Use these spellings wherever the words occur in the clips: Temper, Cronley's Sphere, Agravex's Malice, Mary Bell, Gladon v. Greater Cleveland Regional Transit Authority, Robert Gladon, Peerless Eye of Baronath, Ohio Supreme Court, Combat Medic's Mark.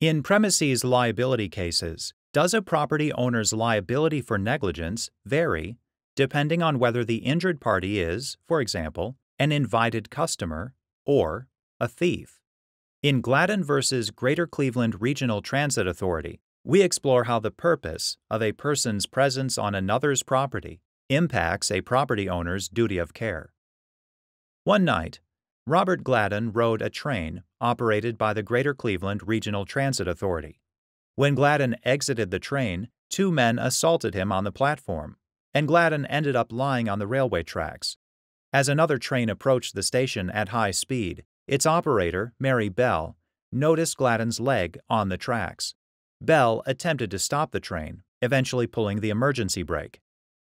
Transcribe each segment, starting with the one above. In premises liability cases, does a property owner's liability for negligence vary depending on whether the injured party is, for example, an invited customer or a thief? In Gladon v. Greater Cleveland Regional Transit Authority, we explore how the purpose of a person's presence on another's property impacts a property owner's duty of care. One night, Robert Gladon rode a train operated by the Greater Cleveland Regional Transit Authority. When Gladon exited the train, two men assaulted him on the platform, and Gladon ended up lying on the railway tracks. As another train approached the station at high speed, its operator, Mary Bell, noticed Gladon's leg on the tracks. Bell attempted to stop the train, eventually pulling the emergency brake.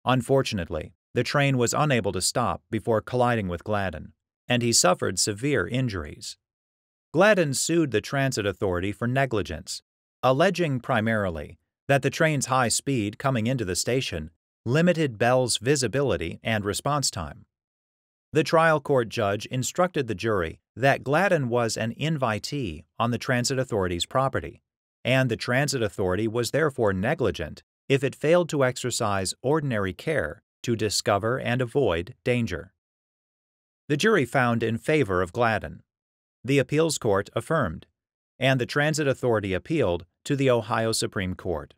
Unfortunately, the train was unable to stop before colliding with Gladon, and he suffered severe injuries. Gladon sued the transit authority for negligence, alleging primarily that the train's high speed coming into the station limited Bell's visibility and response time. The trial court judge instructed the jury that Gladon was an invitee on the transit authority's property, and the transit authority was therefore negligent if it failed to exercise ordinary care to discover and avoid danger. The jury found in favor of Gladon. The appeals court affirmed, and the transit authority appealed to the Ohio Supreme Court.